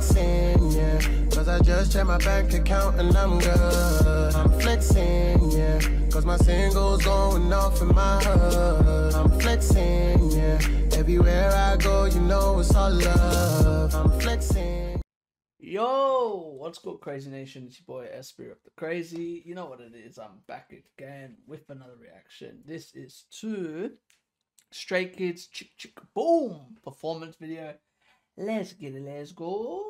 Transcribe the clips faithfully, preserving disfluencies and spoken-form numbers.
flexing, yeah. Cause I just checked my bank account and I'm good. I'm flexing, yeah. Cause my single's going off in my hood. I'm flexing, yeah. Everywhere I go, you know it's all love. I'm flexing. Yo, what's good, Crazy Nation? It's your boy Espy up the Crazy. You know what it is, I'm back again with another reaction. This is to Stray Kids Chick Chick Boom performance video. Let's get it, let's go.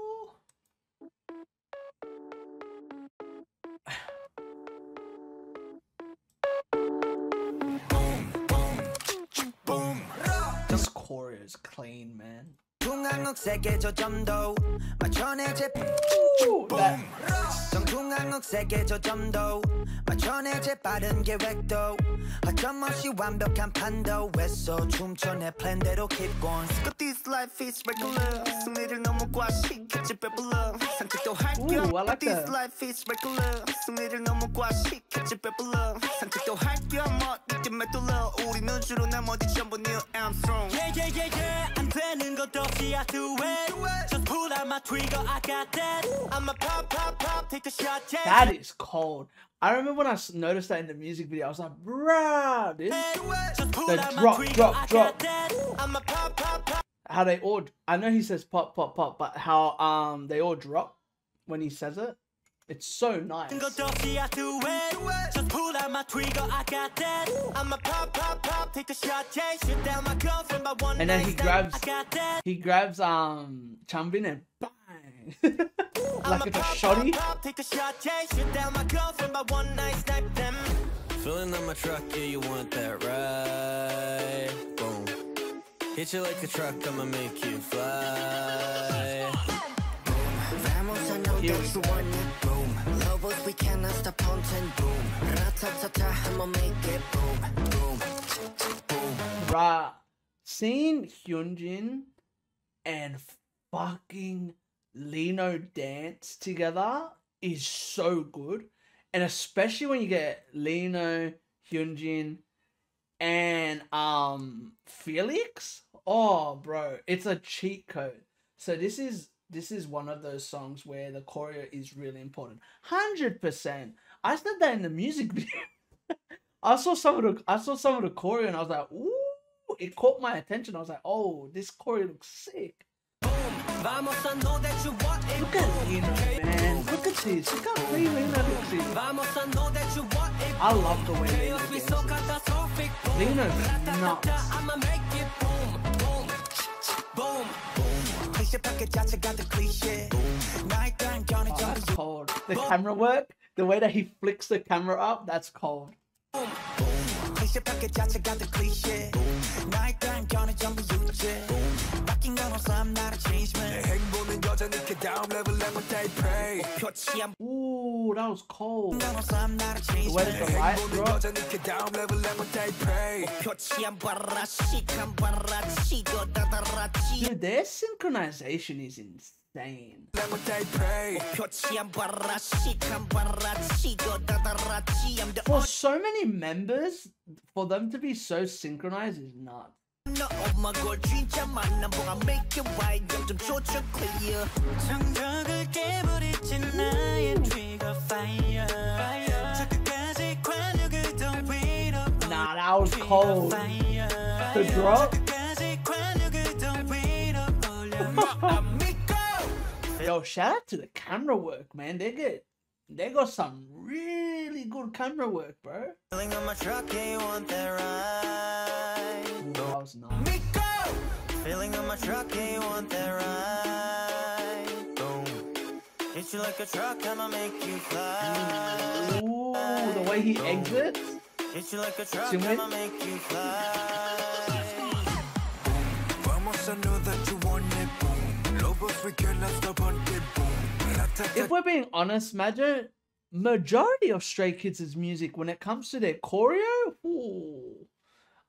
This choreo is clean, man. Ooh, that. Life is regular. Ooh, I like that. That is cold. I remember when I noticed that in the music video, I was like, bruh, this. The drop, drop, drop. How they all, I know he says pop, pop, pop, but how um they all drop when he says it. It's so nice. And then he grabs, he grabs um Changbin and bang. Like it's a shotty. Filling on my truck, yeah, you want that right? Boom. Hit you like a truck, I'ma make you fly. Vamos, I know that you want it, boom. Lobos, we cannot stop punching, boom. Ratatata, I'ma make it, boom, boom, boom. Bruh, seeing Hyunjin and fucking Lino dance together is so good. And especially when you get Lino, Hyunjin, and um Felix. Oh bro, it's a cheat code. So this is this is one of those songs where the choreo is really important. Hundred percent. I said that in the music video. I saw some of the I saw some of the choreo and I was like, ooh, it caught my attention. I was like, oh, this choreo looks sick. Vamos, I know that you want it. Look at Lino, man. Look at this. Look how free Lino looks in. I love the way Lino dances. Lino's nuts. Oh, that's cold. The camera work, the way that he flicks the camera up, that's cold. Ooh, that was cold. The way that the lights dropped. Dude, their synchronization is insane. For so many members, for them to be so synchronized is nuts. Oh my god, I make it white, clear. Nah, that was cold. The drop. Yo, shout out to the camera work, man. They get they got some really good camera work, bro. Feeling on my truck, you want that ride? Boom. Hit you like a truck, I'ma make you fly. Ooh, the way he exits. Hit you like a truck, I'ma make you fly. Vamos, I know that you want it, boom. Lobos, we cannot stop on it, boom. If we're being honest, Major, majority of Stray Kids' music, when it comes to their choreo, ooh,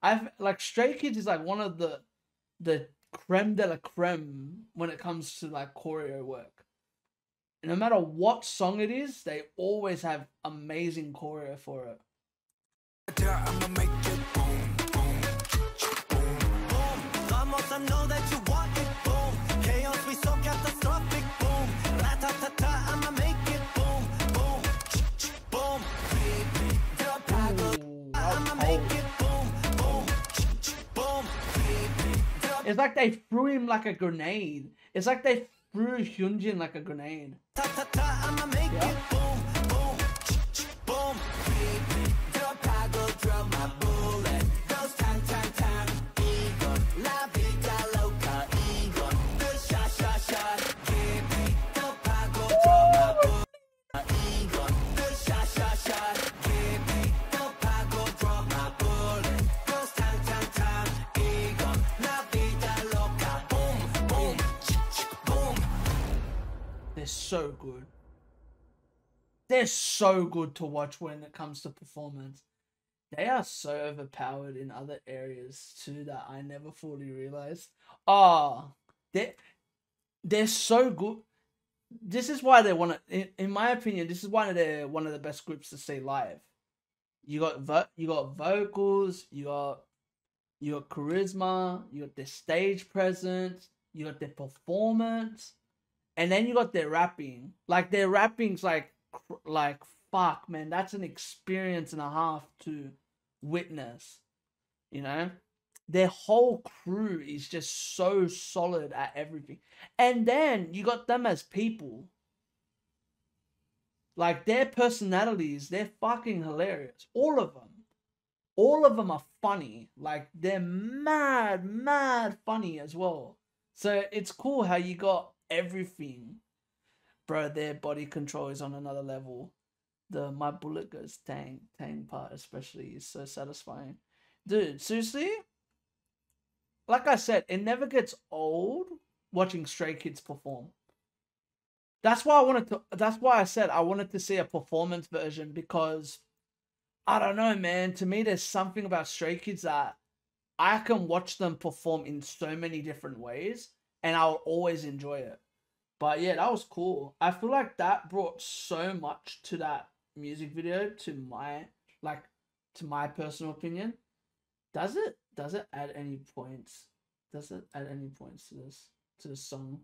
I've like Stray Kids is like one of the the creme de la creme when it comes to like choreo work. No matter what song it is, they always have amazing choreo for it. I know that you want it, boom. Chaos, we so catastrophic, boom. It's like they threw him like a grenade. It's like they threw Hyunjin like a grenade. Yeah. They're so good. They're so good to watch when it comes to performance. They are so overpowered in other areas too that I never fully realized. Oh, they're, they're so good. This is why they want to, in, in my opinion, this is one of the one of the best groups to see live. You got vo you got vocals, you got you got charisma, you got their stage presence, you got their performance. And then you got their rapping. Like, their rapping's like, like fuck, man. That's an experience and a half to witness, you know? Their whole crew is just so solid at everything. And then you got them as people. Like, their personalities, they're fucking hilarious. All of them. All of them are funny. Like, they're mad, mad funny as well. So it's cool how you got everything, bro. Their body control is on another level. The my bullet goes tang tang part especially is so satisfying, dude. Seriously, like I said, it never gets old watching Stray Kids perform. That's why I wanted to. That's why I said I wanted to see a performance version, because I don't know, man. To me, there's something about Stray Kids that I can watch them perform in so many different ways, and I'll always enjoy it. But yeah, that was cool. I feel like that brought so much to that music video, to my, like, to my personal opinion. Does it? Does it add any points? Does it add any points to this, to the song,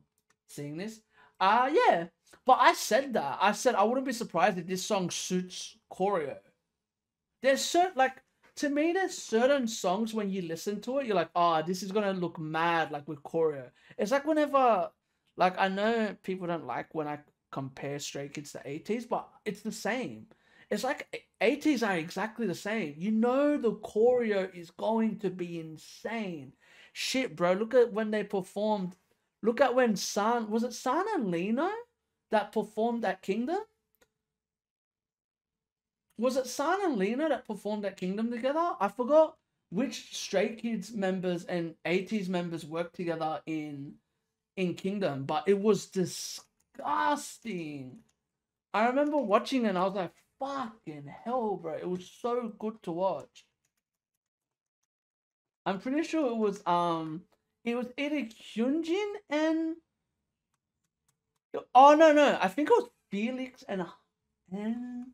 seeing this? Uh, yeah. But I said that. I said I wouldn't be surprised if this song suits choreo. There's certain, like, to me, there's certain songs when you listen to it, you're like, oh, this is going to look mad, like, with choreo. It's like whenever, like, I know people don't like when I compare Stray Kids to ATEEZ, but it's the same. It's like ATEEZ are exactly the same. You know the choreo is going to be insane. Shit, bro, look at when they performed. Look at when San, was it San and Lino that performed at Kingdom? Was it San and Lino that performed at Kingdom together? I forgot which Stray Kids members and ATEEZ members worked together in in Kingdom, but it was disgusting. I remember watching it and I was like, fucking hell, bro. It was so good to watch. I'm pretty sure it was um it was either Hyunjin and Oh no no, I think it was Felix and and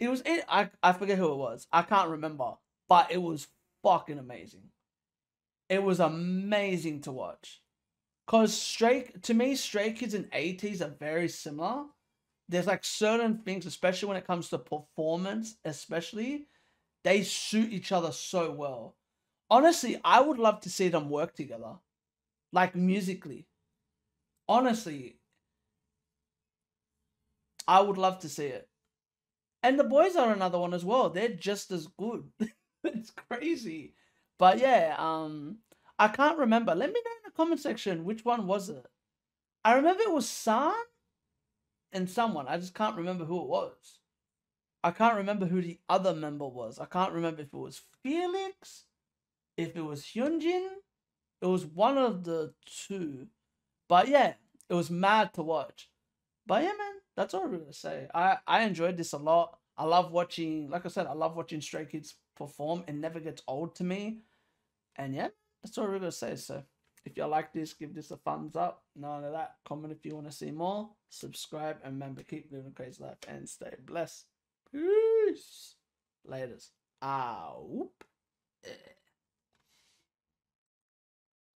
It was it. I I forget who it was. I can't remember, but it was fucking amazing. It was amazing to watch, cause Stray to me, Stray Kids and ATEEZ are very similar. There's like certain things, especially when it comes to performance, especially they suit each other so well. Honestly, I would love to see them work together, like musically. Honestly, I would love to see it. And the boys are another one as well. They're just as good. It's crazy. But yeah, um, I can't remember. Let me know in the comment section which one was it. I remember it was San and someone. I just can't remember who it was. I can't remember who the other member was. I can't remember if it was Felix, if it was Hyunjin. It was one of the two. But yeah, it was mad to watch. But yeah, man, that's all I'm going to say. I, I enjoyed this a lot. I love watching, like I said, I love watching Stray Kids perform. It never gets old to me. And yeah, that's all I'm going to say. So if you like this, give this a thumbs up. None of that. Comment if you want to see more. Subscribe. And remember, keep living a crazy life and stay blessed. Peace. Laters. Out.